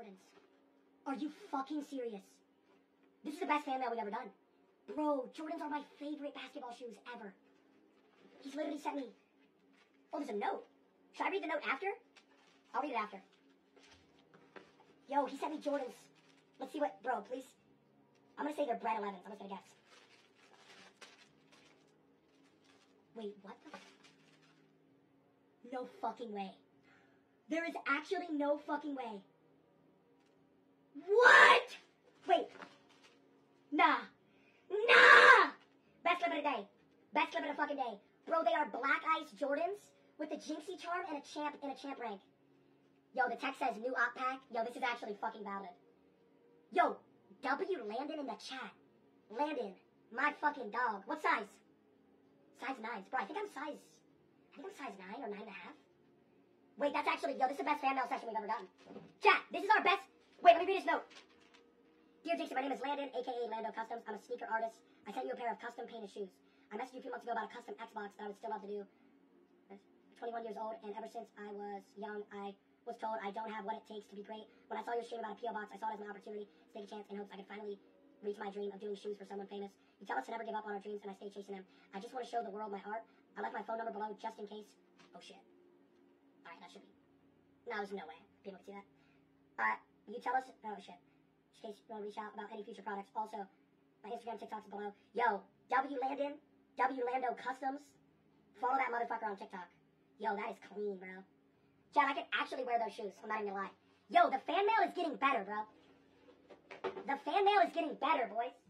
rodents. Are you fucking serious? This is the best fan mail we've ever done. Bro, Jordans are my favorite basketball shoes ever. He's literally sent me... Oh, there's a note. Should I read the note after? I'll read it after. Yo, he sent me Jordans. Let's see what... Bro, please. I'm gonna say they're Bread 11s. I'm just gonna guess. Wait, what the... No fucking way. There is actually no fucking way. What? Wait. Nah! Best clip of the day. Best clip of the fucking day. Bro, they are Black Ice Jordans with the Jynxzi charm and a champ rank. Yo, the text says new op pack. Yo, this is actually fucking valid. Yo, W Landon in the chat. Landon, my fucking dog. What size? Size 9s. Bro, I think I'm size 9 or 9.5. Wait, that's actually, yo, this is the best fan mail session we've ever done. Chat, this is our best. Wait, let me read this note. Dear Jynxzi, my name is Landon, a.k.a. Lando Customs. I'm a sneaker artist. I sent you a pair of custom painted shoes. I messaged you a few months ago about a custom Xbox that I would still love to do. I'm 21 years old, and ever since I was young, I was told I don't have what it takes to be great. When I saw your stream about a P.O. box, I saw it as an opportunity to take a chance in hopes I could finally reach my dream of doing shoes for someone famous. You tell us to never give up on our dreams, and I stay chasing them. I just want to show the world my art. I left my phone number below just in case. Oh, shit. All right, that should be... No, there's no way people can see that. You tell us... Oh, shit. Just in case you want to reach out about any future products. Also, my Instagram, TikTok's below. Yo, W Landon, W Lando Customs. Follow that motherfucker on TikTok. Yo, that is clean, bro. Chad, I could actually wear those shoes. I'm not even gonna lie. Yo, the fan mail is getting better, bro. The fan mail is getting better, boys.